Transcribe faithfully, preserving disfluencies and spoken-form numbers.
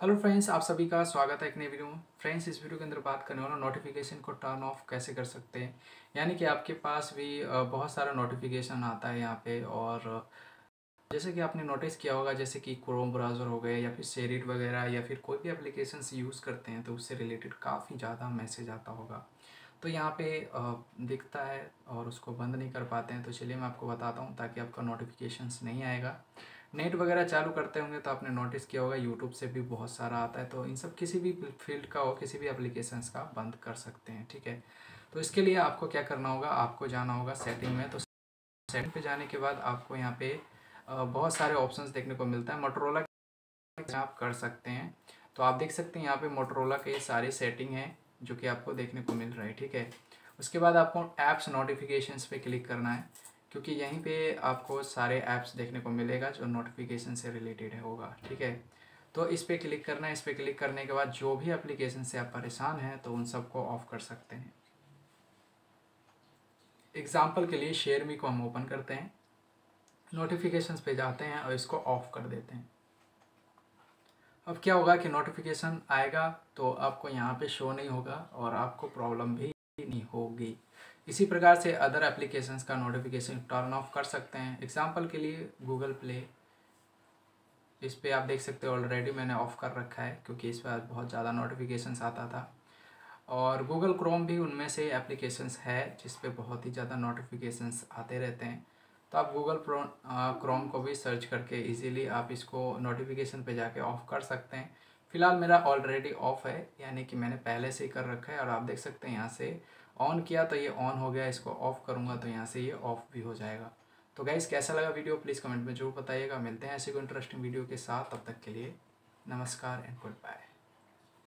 Hello friends, आप सभी का स्वागत है एक नए वीडियो में। फ्रेंड्स, इस वीडियो के अंदर बात करने वाला नोटिफिकेशन को टर्न ऑफ कैसे कर सकते हैं, यानी कि आपके पास भी बहुत सारा नोटिफिकेशन आता है यहाँ पे। और जैसे कि आपने नोटिस किया होगा, जैसे कि क्रोम ब्राउज़र हो गए या फिर शेरिट वगैरह या फिर कोई भी एप्लीकेशंस यूज़ करते हैं तो उससे रिलेटेड काफ़ी ज़्यादा मैसेज आता होगा, तो यहाँ पे दिखता है और उसको बंद नहीं कर पाते हैं। तो चलिए मैं आपको बताता हूँ, ताकि आपका नोटिफिकेशंस नहीं आएगा। नेट वगैरह चालू करते होंगे तो आपने नोटिस किया होगा, यूट्यूब से भी बहुत सारा आता है। तो इन सब किसी भी फील्ड का हो, किसी भी एप्लीकेशंस का बंद कर सकते हैं, ठीक है। तो इसके लिए आपको क्या करना होगा, आपको जाना होगा सेटिंग में। तो सेटिंग पे जाने के बाद आपको यहाँ पे बहुत सारे ऑप्शंस देखने को मिलता है। मोटोरोला आप कर सकते हैं, तो आप देख सकते हैं यहाँ पे मोटोरोला के सारे सेटिंग हैं जो कि आपको देखने को मिल रहा है, ठीक है। उसके बाद आपको ऐप्स नोटिफिकेशंस पे क्लिक करना है, क्योंकि यहीं पे आपको सारे ऐप्स देखने को मिलेगा जो नोटिफिकेशन से रिलेटेड होगा, ठीक है। तो इस पर क्लिक करना है। इस पर क्लिक करने के बाद जो भी एप्लीकेशन से आप परेशान हैं तो उन सबको ऑफ कर सकते हैं। एग्जाम्पल के लिए शेयर मी को हम ओपन करते हैं, नोटिफिकेशंस पे जाते हैं और इसको ऑफ कर देते हैं। अब क्या होगा कि नोटिफिकेशन आएगा तो आपको यहाँ पे शो नहीं होगा और आपको प्रॉब्लम भी नहीं होगी। इसी प्रकार से अदर एप्लीकेशंस का नोटिफिकेशन टर्न ऑफ कर सकते हैं। एग्जांपल के लिए गूगल प्ले, इस पे आप देख सकते हो ऑलरेडी मैंने ऑफ़ कर रखा है, क्योंकि इस पर बहुत ज़्यादा नोटिफिकेशंस आता था। और गूगल क्रोम भी उनमें से एप्लीकेशंस है जिस पे बहुत ही ज़्यादा नोटिफिकेशंस आते रहते हैं। तो आप गूगल क्रोम को भी सर्च करके इजीली आप इसको नोटिफिकेशन पे जाके ऑफ कर सकते हैं। फ़िलहाल मेरा ऑलरेडी ऑफ़ है, यानी कि मैंने पहले से ही कर रखा है। और आप देख सकते हैं यहाँ से ऑन किया तो ये ऑन हो गया, इसको ऑफ़ करूँगा तो यहाँ से ये ऑफ़ भी हो जाएगा। तो गाइस, कैसा लगा वीडियो प्लीज़ कमेंट में ज़रूर बताइएगा। मिलते हैं ऐसे कोई इंटरेस्टिंग वीडियो के साथ, तब तक के लिए नमस्कार एंड गुड बाय।